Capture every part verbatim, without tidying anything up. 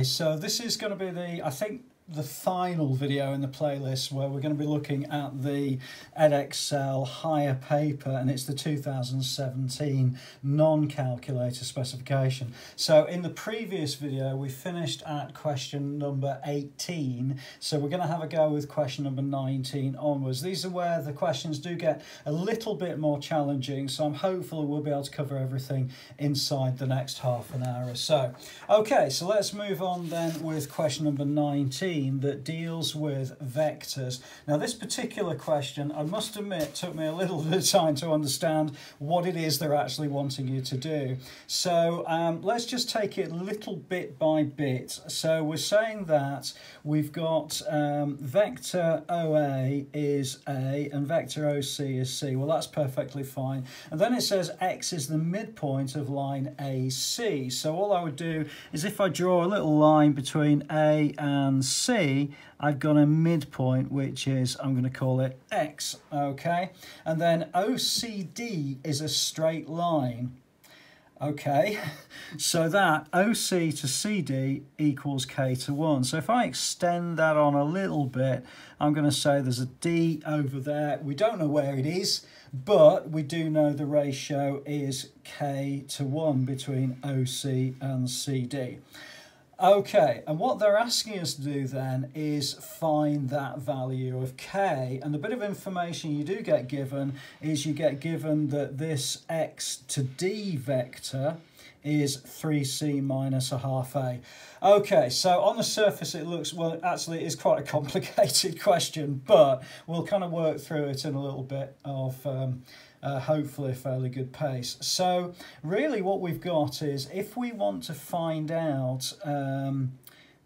Okay, so this is going to be the, I think, the final video in the playlist where we're going to be looking at the Edexcel higher paper, and it's the two thousand seventeen non-calculator specification. So in the previous video we finished at question number eighteen, so we're going to have a go with question number nineteen onwards. These are where the questions do get a little bit more challenging, so I'm hopeful we'll be able to cover everything inside the next half an hour or so. Okay, so let's move on then with question number nineteen that deals with vectors. Now, this particular question, I must admit, took me a little bit of time to understand what it is they're actually wanting you to do. So um, let's just take it little bit by bit. So we're saying that we've got um, vector O A is A and vector O C is C. Well, that's perfectly fine. And then it says X is the midpoint of line A C. So all I would do is if I draw a little line between A and C, C, I've got a midpoint, which is, I'm going to call it X, okay? And then O C D is a straight line, okay? So that O C to C D equals K to one. So if I extend that on a little bit, I'm going to say there's a D over there. We don't know where it is, but we do know the ratio is K to one between O C and C D. Okay, and what they're asking us to do then is find that value of K. And the bit of information you do get given is you get given that this X to D vector is three C minus a half A. Okay, so on the surface it looks, well, actually it is quite a complicated question, but we'll kind of work through it in a little bit of um, uh, hopefully a fairly good pace. So really what we've got is, if we want to find out um,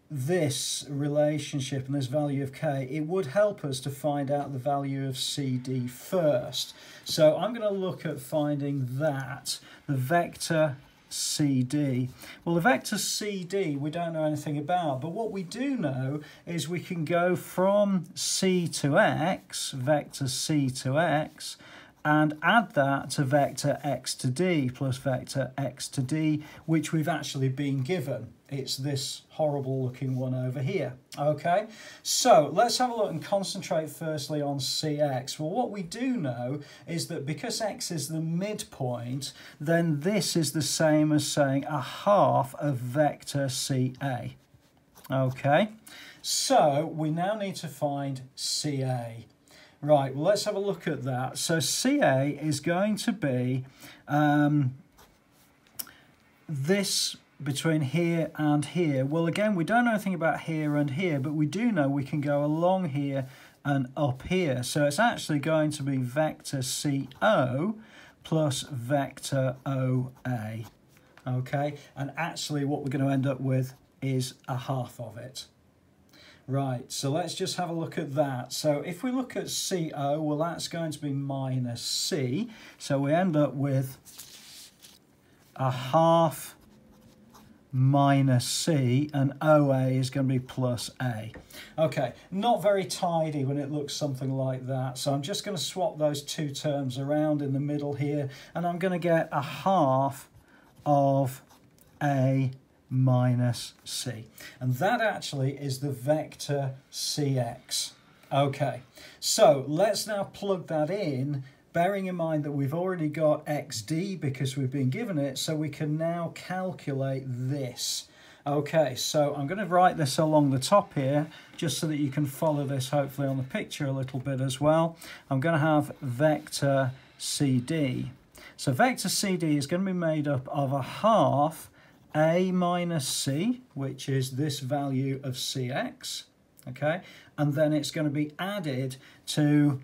this relationship and this value of K, it would help us to find out the value of C D first. So I'm going to look at finding that, the vector C D. Well, the vector C D we don't know anything about, but what we do know is we can go from C to X, vector C to X, and add that to vector X to D plus vector X to D, which we've actually been given. It's this horrible looking one over here. Okay, so let's have a look and concentrate firstly on C X. Well, what we do know is that because X is the midpoint, then this is the same as saying a half of vector C A. Okay, so we now need to find C A. Right, well, let's have a look at that. So C A is going to be um, this between here and here. Well, again, we don't know anything about here and here, but we do know we can go along here and up here. So it's actually going to be vector C O plus vector O A. Okay, and actually what we're going to end up with is a half of it. Right, so let's just have a look at that. So if we look at C O, well, that's going to be minus C. So we end up with a half minus C, and O A is going to be plus A. Okay, not very tidy when it looks something like that. So I'm just going to swap those two terms around in the middle here, and I'm going to get a half of A minus C, and that actually is the vector C X. Okay, so let's now plug that in, bearing in mind that we've already got X D because we've been given it, so we can now calculate this. Okay, so I'm going to write this along the top here just so that you can follow this hopefully on the picture a little bit as well. I'm going to have vector C D. So vector C D is going to be made up of a half A minus C, which is this value of C X, okay? And then it's going to be added to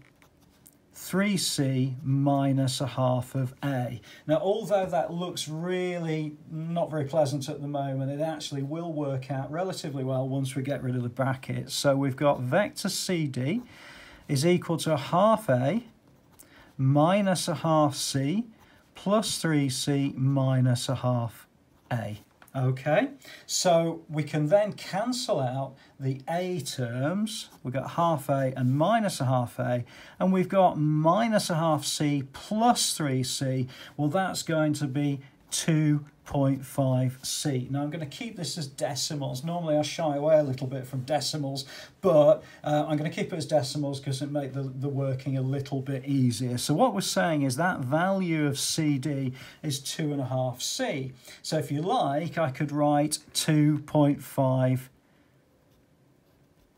three C minus a half of A. Now, although that looks really not very pleasant at the moment, it actually will work out relatively well once we get rid of the brackets. So we've got vector C D is equal to a half A minus a half C plus three C minus a half A. Okay, so we can then cancel out the A terms. We've got half A and minus a half A, and we've got minus a half C plus three C. Well, that's going to be two point five C. Now I'm going to keep this as decimals. Normally I shy away a little bit from decimals, but uh, I'm going to keep it as decimals because it makes the, the working a little bit easier. So what we're saying is that value of C D is two and a half C. So if you like, I could write two point five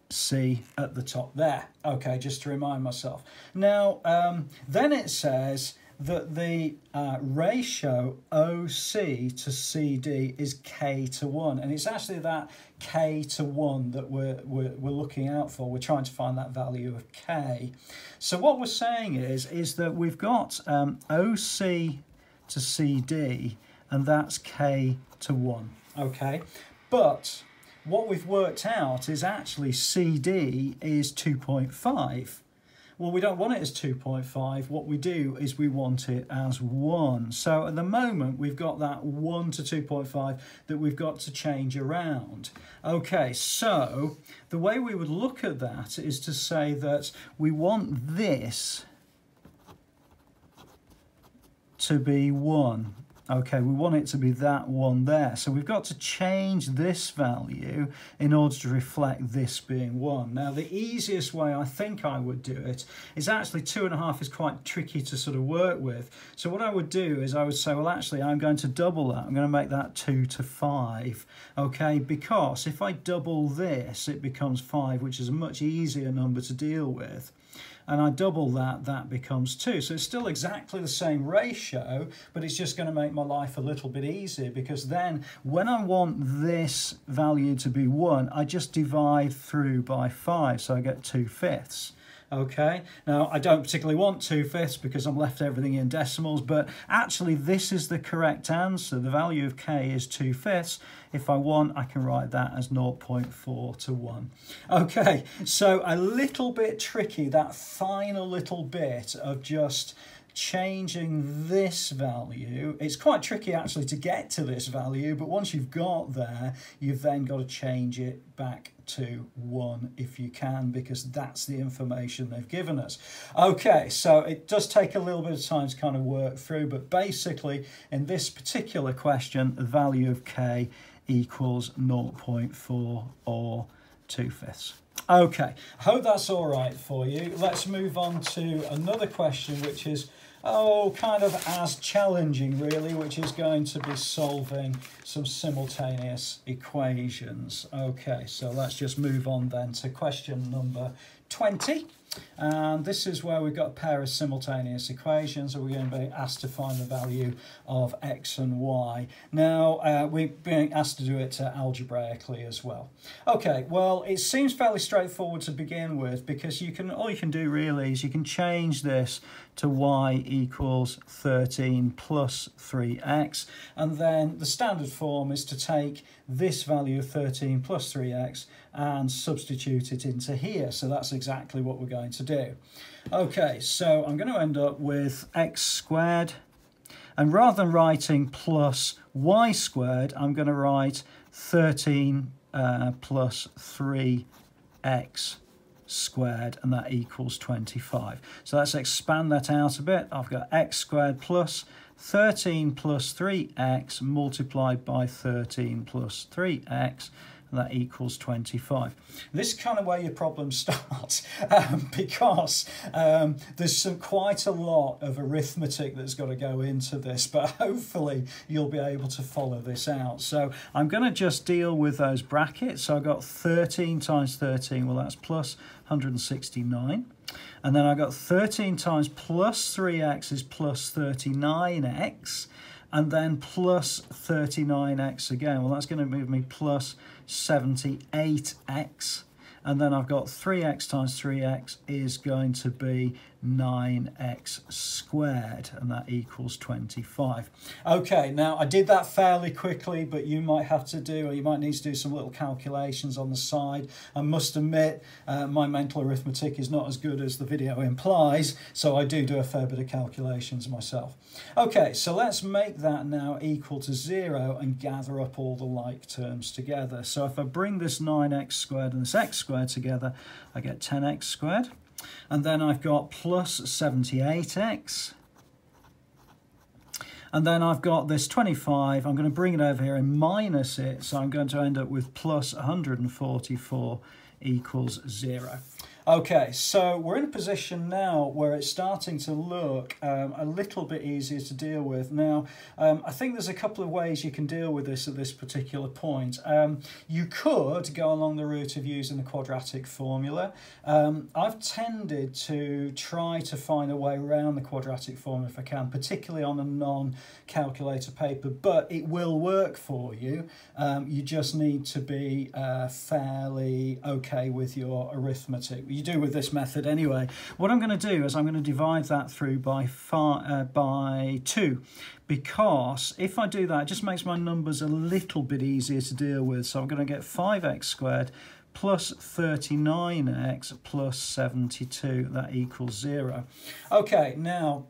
C at the top there. Okay, just to remind myself. Now, um, then it says that the uh, ratio O C to C D is K to one, and it's actually that K to one that we're, we're, we're looking out for. We're trying to find that value of K. So what we're saying is, is that we've got um, O C to C D, and that's K to one, okay? But what we've worked out is actually C D is two point five. Well, we don't want it as two point five. What we do is we want it as one. So at the moment, we've got that one to two point five that we've got to change around. Okay, so the way we would look at that is to say that we want this to be one. Okay, we want it to be that one there. So we've got to change this value in order to reflect this being one. Now, the easiest way I think I would do it is actually two and a half is quite tricky to sort of work with. So what I would do is I would say, well, actually, I'm going to double that. I'm going to make that two to five, okay? Because if I double this, it becomes five, which is a much easier number to deal with. And I double that, that becomes two. So it's still exactly the same ratio, but it's just going to make my life a little bit easier, because then when I want this value to be one, I just divide through by five, so I get two fifths. Okay, now I don't particularly want two fifths because I've left everything in decimals, but actually this is the correct answer. The value of K is two fifths. If I want, I can write that as zero point four to one. Okay, so a little bit tricky, that final little bit of just changing this value. It's quite tricky actually to get to this value, but once you've got there, you've then got to change it back to one if you can, because that's the information they've given us. Okay, so it does take a little bit of time to kind of work through, but basically in this particular question, the value of K equals zero point four or two fifths. Okay, I hope that's all right for you. Let's move on to another question, which is, oh, kind of as challenging really, which is going to be solving some simultaneous equations. Okay, so let's just move on then to question number twenty. And this is where we've got a pair of simultaneous equations, and we're going to be asked to find the value of x and y. Now, uh, we're being asked to do it uh, algebraically as well. Okay, well, it seems fairly straightforward to begin with, because you can all you can do really is you can change this to y equals thirteen plus three x, and then the standard form is to take this value of thirteen plus three x and substitute it into here. So that's exactly what we're going to do. Okay, so I'm going to end up with x squared, and rather than writing plus y squared, I'm going to write thirteen uh, plus three x squared, and that equals twenty-five. So let's expand that out a bit. I've got x squared plus thirteen plus three x multiplied by thirteen plus three x, and that equals twenty-five. This is kind of where your problem starts, um, because um, there's some quite a lot of arithmetic that's got to go into this, but hopefully you'll be able to follow this out. So I'm going to just deal with those brackets. So I've got thirteen times thirteen, well, that's plus one hundred sixty-nine. And then I've got thirteen times plus three x is plus thirty-nine x. And then plus thirty-nine x again. Well, that's going to move me plus seventy-eight x. And then I've got three x times three x is going to be nine x squared, and that equals twenty-five. Okay, now I did that fairly quickly, but you might have to do, or you might need to do some little calculations on the side. I must admit, uh, my mental arithmetic is not as good as the video implies, so I do do a fair bit of calculations myself. Okay, so let's make that now equal to zero and gather up all the like terms together. So if I bring this nine x squared and this x squared together, I get ten x squared. And then I've got plus seventy-eight x. And then I've got this twenty-five, I'm going to bring it over here and minus it, so I'm going to end up with plus one hundred forty-four equals zero. Okay, so we're in a position now where it's starting to look um, a little bit easier to deal with. Now, um, I think there's a couple of ways you can deal with this at this particular point. Um, you could go along the route of using the quadratic formula. Um, I've tended to try to find a way around the quadratic formula if I can, particularly on a non-calculator paper, but it will work for you. Um, you just need to be uh, fairly okay with your arithmetic. You do with this method anyway. What I'm going to do is I'm going to divide that through by far, uh, by two, because if I do that, it just makes my numbers a little bit easier to deal with. So I'm going to get five x squared plus thirty-nine x plus seventy-two. That equals zero. Okay, now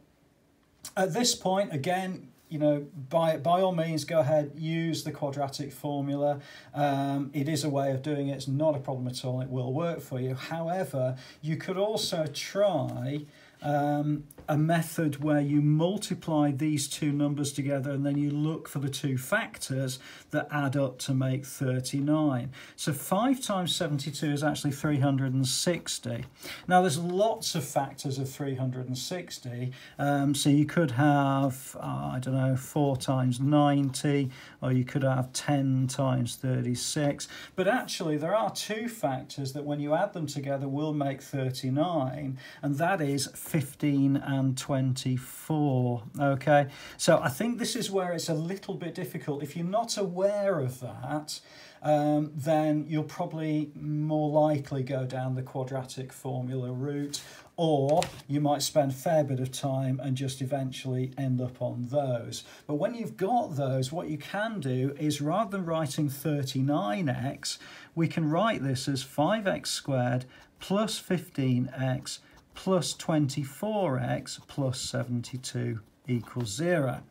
at this point, again, you know, by, by all means, go ahead, use the quadratic formula. Um, it is a way of doing it. It's not a problem at all. It will work for you. However, you could also try um, a method where you multiply these two numbers together and then you look for the two factors that add up to make thirty-nine. So five times seventy-two is actually three hundred sixty. Now there's lots of factors of three hundred sixty, um, so you could have, uh, I don't know, four times ninety, or you could have ten times thirty-six, but actually there are two factors that when you add them together will make thirty-nine, and that is fifteen and and twenty-four. Okay, so I think this is where it's a little bit difficult. If you're not aware of that, um, then you'll probably more likely go down the quadratic formula route, or you might spend a fair bit of time and just eventually end up on those. But when you've got those, what you can do is, rather than writing thirty-nine x, we can write this as five x squared plus fifteen x plus twenty-four x plus seventy-two equals zero.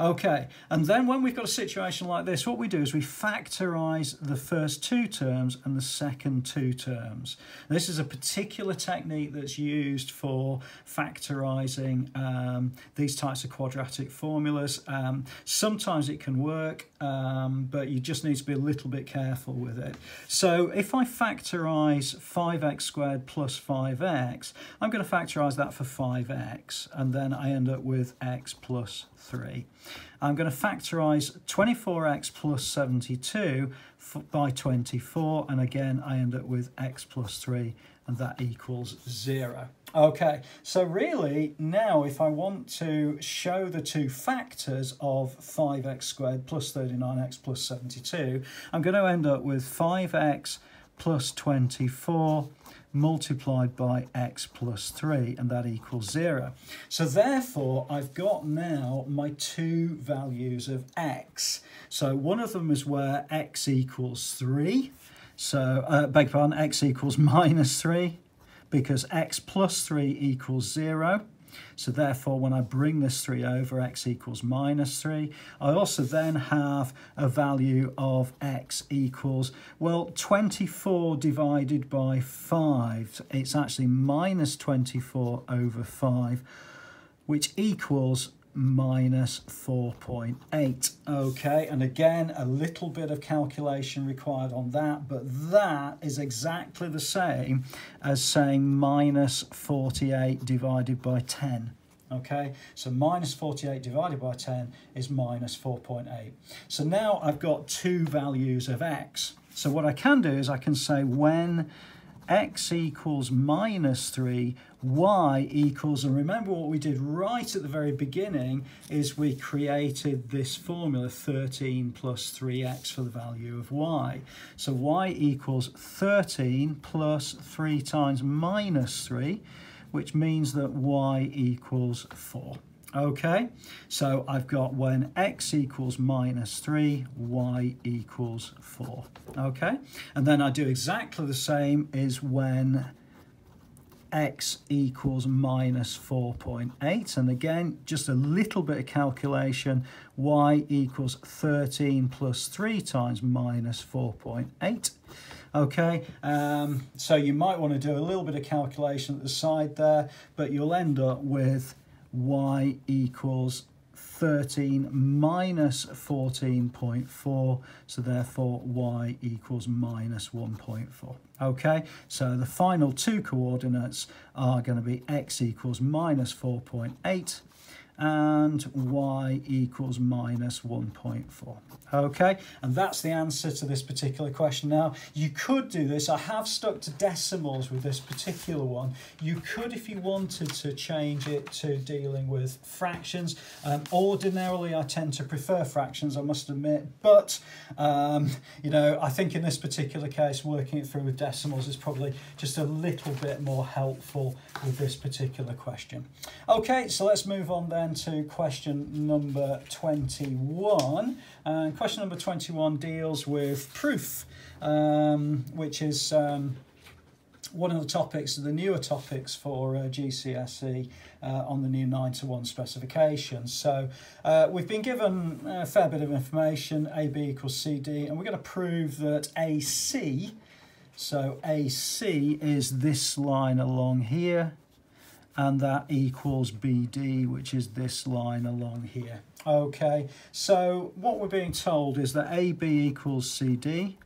Okay, and then when we've got a situation like this, what we do is we factorise the first two terms and the second two terms. This is a particular technique that's used for factorising um, these types of quadratic formulas. Um, sometimes it can work, um, but you just need to be a little bit careful with it. So if I factorise five x squared plus five x, I'm going to factorise that for five x, and then I end up with x plus three. I'm going to factorise twenty-four x plus seventy-two by twenty-four, and again I end up with x plus three, and that equals zero. Okay, so really now if I want to show the two factors of five x squared plus thirty-nine x plus seventy-two, I'm going to end up with five x plus twenty-four multiplied by x plus three, and that equals zero. So therefore I've got now my two values of x. So one of them is where x equals three, so uh, beg pardon, x equals minus three, because x plus three equals zero. So therefore, when I bring this three over, x equals minus three. I also then have a value of x equals, well, twenty-four divided by five. It's actually minus twenty-four over five, which equals minus four point eight. Okay, and again, a little bit of calculation required on that, but that is exactly the same as saying minus forty-eight divided by ten. Okay, so minus forty-eight divided by ten is minus four point eight. So now I've got two values of x. So what I can do is I can say when x equals minus three, y equals, and remember what we did right at the very beginning is we created this formula, thirteen plus three x for the value of y. So y equals thirteen plus three times minus three, which means that y equals four. Okay, so I've got when x equals minus three, y equals four. Okay, and then I do exactly the same is when x equals minus four point eight, and again just a little bit of calculation, y equals thirteen plus three times minus four point eight. Okay, um, so you might want to do a little bit of calculation at the side there, but you'll end up with y equals thirteen minus fourteen point four, so therefore y equals minus one point four. Okay, so the final two coordinates are going to be x equals minus four point eight and y equals minus one point four. Okay, and that's the answer to this particular question. Now, you could do this. I have stuck to decimals with this particular one. You could, if you wanted to, change it to dealing with fractions. Um, ordinarily, I tend to prefer fractions, I must admit, but, um, you know, I think in this particular case, working it through with decimals is probably just a little bit more helpful with this particular question. Okay, so let's move on then to question number twenty-one, and question number twenty-one deals with proof, um, which is um, one of the topics, the newer topics for uh, G C S E uh, on the new nine to one specification. So uh, we've been given a fair bit of information, A B equals C D, and we're going to prove that A C, so A C is this line along here, and that equals B D, which is this line along here. Okay, so what we're being told is that A B equals C D,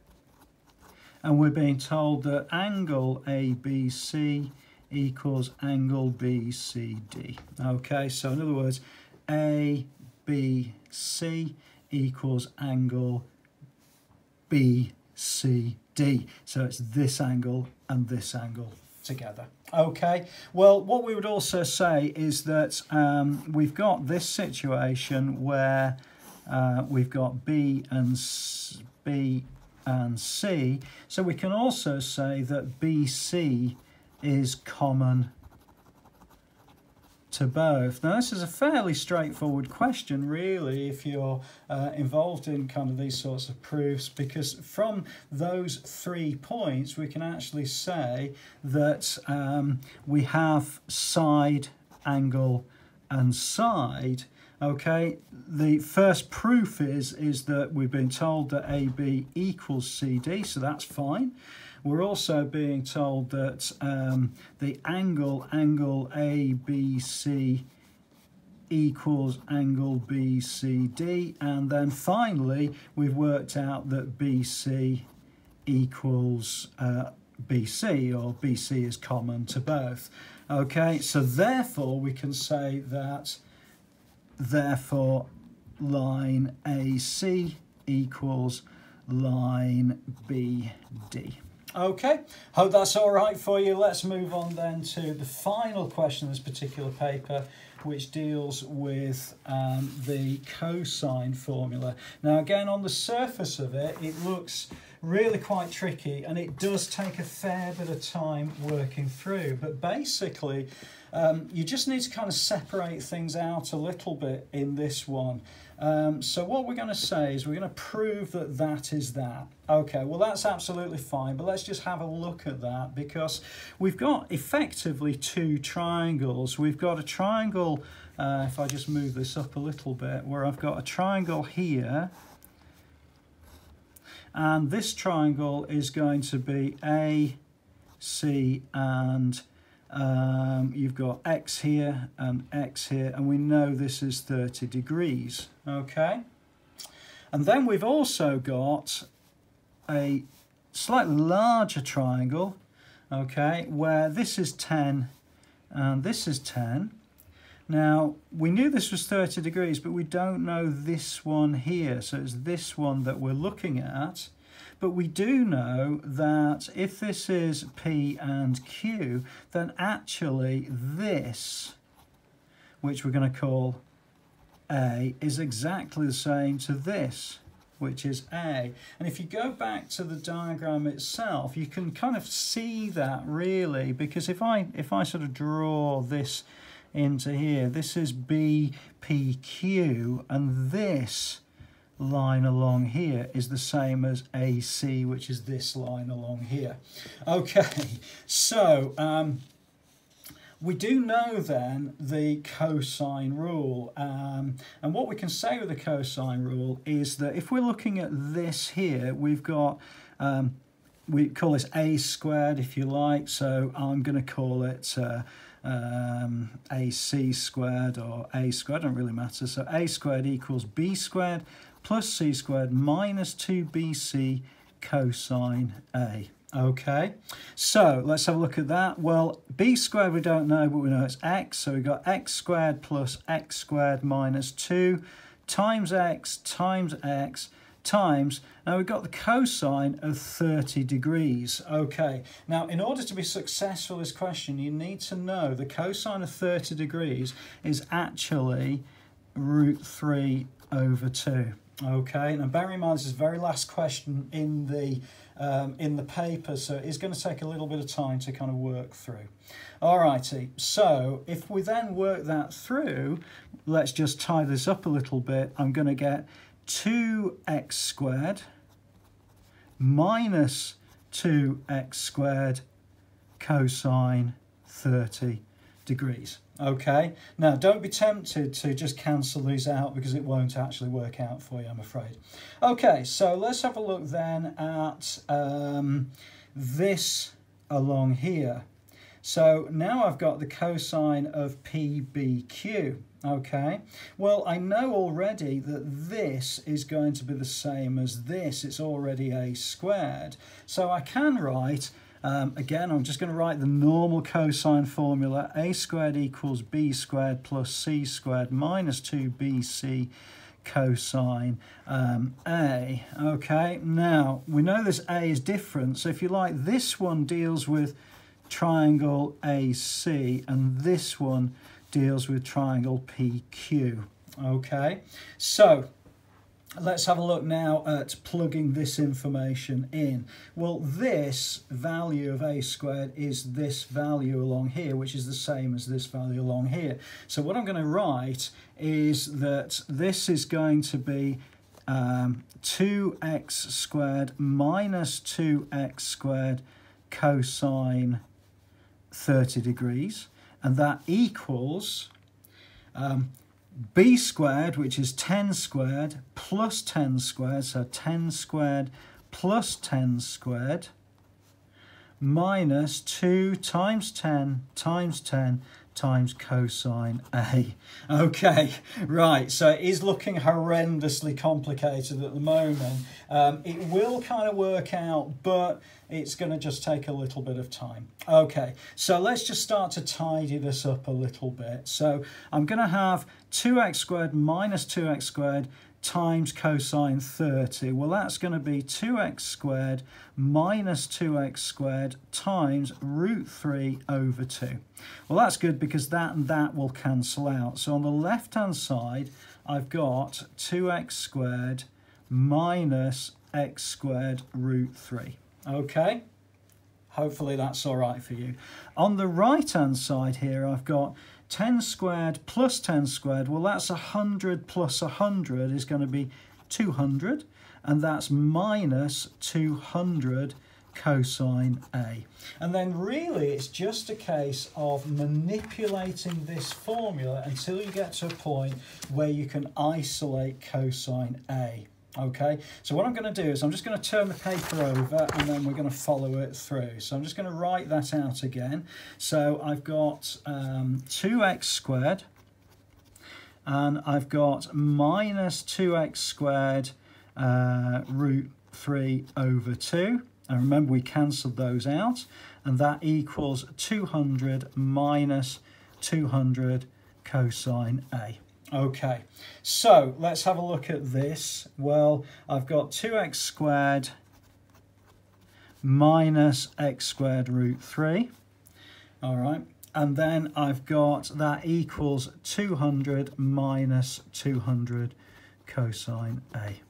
and we're being told that angle A B C equals angle B C D. Okay, so in other words, A B C equals angle B C D. So it's this angle and this angle together. Okay, well, what we would also say is that um, we've got this situation where uh, we've got B and C, B and C, so we can also say that B C is common to both. Now, this is a fairly straightforward question, really, if you're uh, involved in kind of these sorts of proofs, because from those three points, we can actually say that um, we have side, angle, and side. Okay, the first proof is, is that we've been told that A B equals C D, so that's fine. We're also being told that um, the angle, angle A B C equals angle B C D. And then finally, we've worked out that B C equals uh, B C, or B C is common to both. Okay, so therefore we can say that therefore line A C equals line B D. Okay, hope that's all right for you. Let's move on then to the final question in this particular paper, which deals with um, the cosine formula. Now, again, on the surface of it, it looks really quite tricky, and it does take a fair bit of time working through. But basically, um, you just need to kind of separate things out a little bit in this one. Um, so what we're going to say is we're going to prove that that is that. Okay, well, that's absolutely fine, but let's just have a look at that, because we've got effectively two triangles. We've got a triangle, uh, if I just move this up a little bit, where I've got a triangle here, and this triangle is going to be A, C, and Um, you've got x here and x here, and we know this is thirty degrees, okay? And then we've also got a slightly larger triangle, okay, where this is ten and this is ten. Now, we knew this was thirty degrees, but we don't know this one here, so it's this one that we're looking at. But we do know that if this is P and Q, then actually this, which we're going to call A, is exactly the same to this, which is A. And if you go back to the diagram itself, you can kind of see that, really, because if I, if I sort of draw this into here, this is B, P, Q, and this line along here is the same as A C, which is this line along here. Okay, so um, we do know then the cosine rule, um, and what we can say with the cosine rule is that if we're looking at this here, we've got um, we call this a squared if you like, so I'm going to call it uh, um, ac squared or a squared, don't really matter. So a squared equals b squared plus c squared minus two b c cosine a. Okay, so let's have a look at that. Well, b squared we don't know, but we know it's x, so we've got x squared plus x squared minus two times x times x times, now we've got the cosine of thirty degrees. Okay, now in order to be successful in this question, you need to know the cosine of thirty degrees is actually root three over two. Okay, now bear in mind this is the very last question in the um, in the paper, so it's going to take a little bit of time to kind of work through. Alrighty, so if we then work that through, let's just tie this up a little bit. I'm going to get two x squared minus two x squared cosine thirty degrees. Okay, now don't be tempted to just cancel these out because it won't actually work out for you, I'm afraid. Okay, so let's have a look then at um, this along here. So now I've got the cosine of P B Q. Okay, well, I know already that this is going to be the same as this. It's already a squared. So I can write, um, again, I'm just going to write the normal cosine formula. A squared equals B squared plus C squared minus two B C cosine um, A. Okay, now, we know this A is different. So if you like, this one deals with triangle A C and this one deals with triangle P Q. Okay, so let's have a look now at plugging this information in. Well, this value of a squared is this value along here, which is the same as this value along here. So what I'm going to write is that this is going to be um, two x squared minus two x squared cosine thirty degrees. And that equals um, b squared, which is ten squared, plus ten squared, so ten squared plus ten squared, minus two times ten times ten times cosine A. Okay, right, so it is looking horrendously complicated at the moment. Um, it will kind of work out, but it's going to just take a little bit of time. Okay, so let's just start to tidy this up a little bit. So I'm going to have two x squared minus two x squared times cosine thirty. Well, that's going to be two x squared minus two x squared times root three over two. Well, that's good because that and that will cancel out. So on the left-hand side, I've got two x squared minus x squared root three. Okay, hopefully that's all right for you. On the right-hand side here, I've got ten squared plus ten squared, well, that's one hundred plus one hundred is going to be two hundred, and that's minus two hundred cosine A. And then really it's just a case of manipulating this formula until you get to a point where you can isolate cosine A. Okay, so what I'm going to do is I'm just going to turn the paper over and then we're going to follow it through. So I'm just going to write that out again. So I've got um, two x squared and I've got minus two x squared uh, root three over two. And remember we cancelled those out. And that equals two hundred minus two hundred cosine A. Okay, so let's have a look at this. Well, I've got two x squared minus x squared root three. All right, and then I've got that equals two hundred minus two hundred cosine A.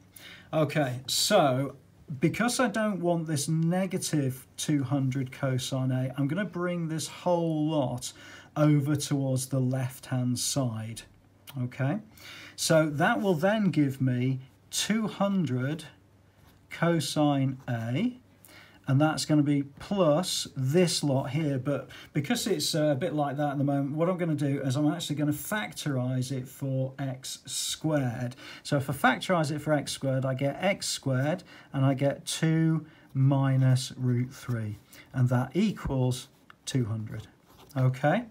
Okay, so because I don't want this negative two hundred cosine A, I'm going to bring this whole lot over towards the left-hand side. Okay, so that will then give me two hundred cosine A, and that's going to be plus this lot here. But because it's a bit like that at the moment, what I'm going to do is I'm actually going to factorise it for x squared. So if I factorise it for x squared, I get x squared, and I get two minus root three, and that equals two hundred. Okay,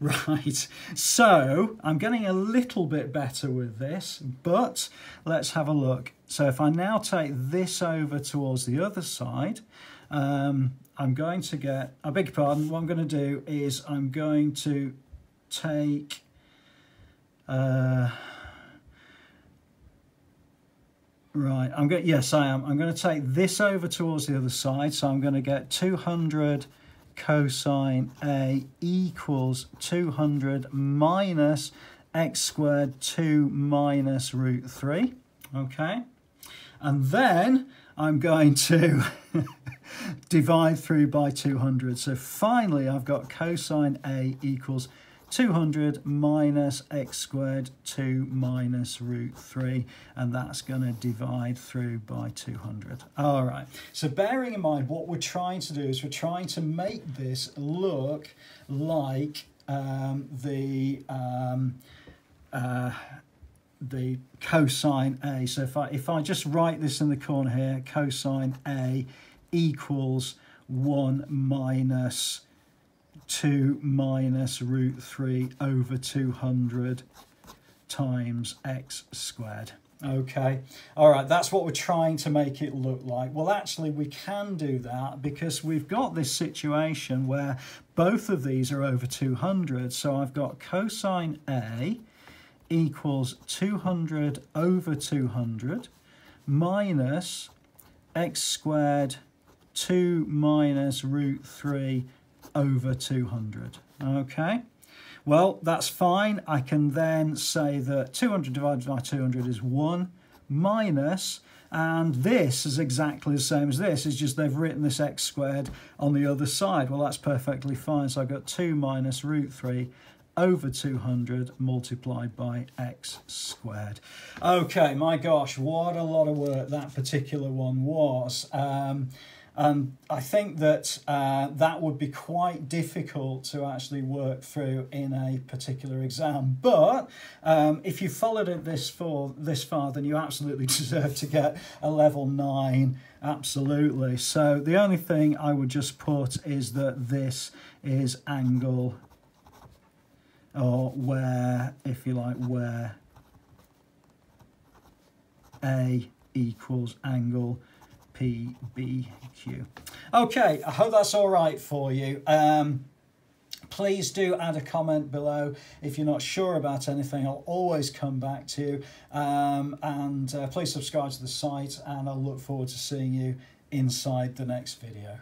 right, so I'm getting a little bit better with this, but let's have a look. So if I now take this over towards the other side, um, I'm going to get, I beg your pardon, what I'm going to do is I'm going to take uh, right, I'm going, yes I am, I'm going to take this over towards the other side, so I'm going to get two hundred cosine A equals two hundred minus x squared two minus root three, okay? And then I'm going to divide through by two hundred. So finally I've got cosine A equals two hundred minus x squared two minus root three, and that's going to divide through by two hundred. All right, so bearing in mind what we're trying to do is we're trying to make this look like um, the um, uh, the cosine A. So if I, if I just write this in the corner here, cosine A equals one minus two minus root three over two hundred times x squared. Okay, all right, that's what we're trying to make it look like. Well, actually, we can do that because we've got this situation where both of these are over two hundred. So I've got cosine A equals two hundred over two hundred minus x squared two minus root three over two hundred. Okay, well, that's fine. I can then say that two hundred divided by two hundred is one minus, and this is exactly the same as this, it's just they've written this x squared on the other side. Well, that's perfectly fine. So I've got two minus root three over two hundred multiplied by x squared. Okay, my gosh, what a lot of work that particular one was. Um, And I think that uh, that would be quite difficult to actually work through in a particular exam. But um, if you followed it this, for, this far, then you absolutely deserve to get a level nine, absolutely. So the only thing I would just put is that this is angle, or where, if you like, where A equals angle P B Q. Okay, I hope that's all right for you. Um, please do add a comment below if you're not sure about anything. I'll always come back to you. Um, and uh, please subscribe to the site, and I'll look forward to seeing you inside the next video.